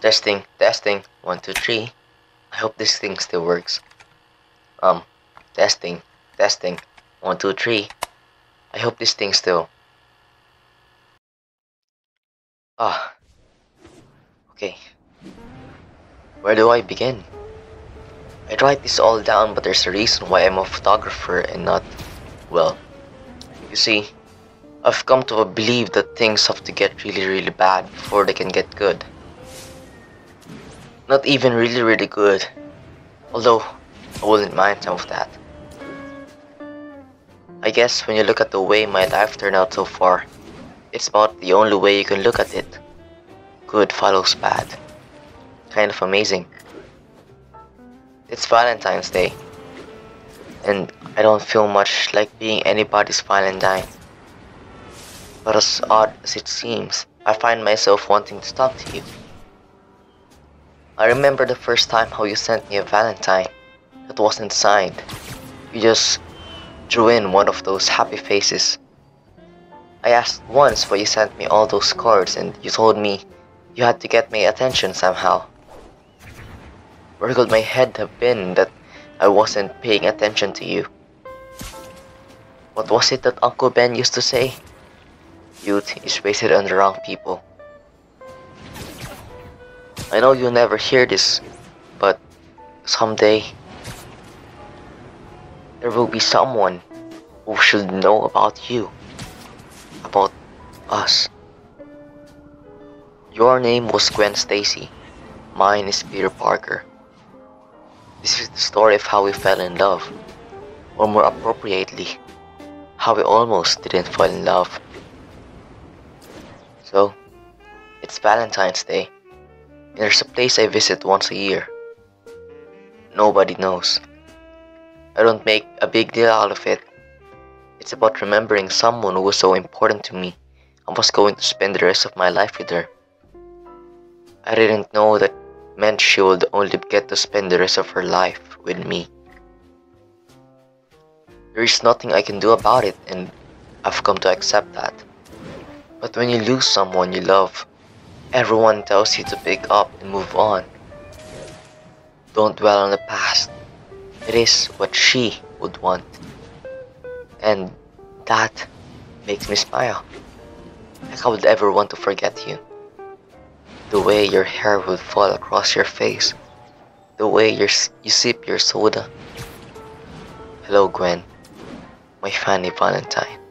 Testing, 1, 2, 3. I hope this thing still works. Testing, 1, 2, 3. I hope this thing still. Okay. Where do I begin? I'd write this all down, but there's a reason why I'm a photographer and not, well, you see, I've come to believe that things have to get really bad before they can get good. Not even really good, although I wouldn't mind some of that. I guess when you look at the way my life turned out so far, it's about the only way you can look at it. Good follows bad. Kind of amazing. It's Valentine's Day, and I don't feel much like being anybody's Valentine. But as odd as it seems, I find myself wanting to talk to you. I remember the first time how you sent me a Valentine that wasn't signed. You just drew in one of those happy faces. I asked once why you sent me all those cards, and you told me you had to get my attention somehow. Where could my head have been that I wasn't paying attention to you? What was it that Uncle Ben used to say? Youth is wasted on the wrong people. I know you'll never hear this, but someday there will be someone who should know about you, about us. Your name was Gwen Stacy, mine is Peter Parker. This is the story of how we fell in love, or more appropriately, how we almost didn't fall in love. So, it's Valentine's Day, and there's a place I visit once a year. Nobody knows. I don't make a big deal out of it. It's about remembering someone who was so important to me and was going to spend the rest of my life with her. I didn't know that meant she would only get to spend the rest of her life with me. There is nothing I can do about it, and I've come to accept that. But when you lose someone you love, everyone tells you to pick up and move on. Don't dwell on the past. It is what she would want. And that makes me smile. Like I would ever want to forget you. The way your hair would fall across your face. The way you sip your soda. Hello Gwen, my funny Valentine.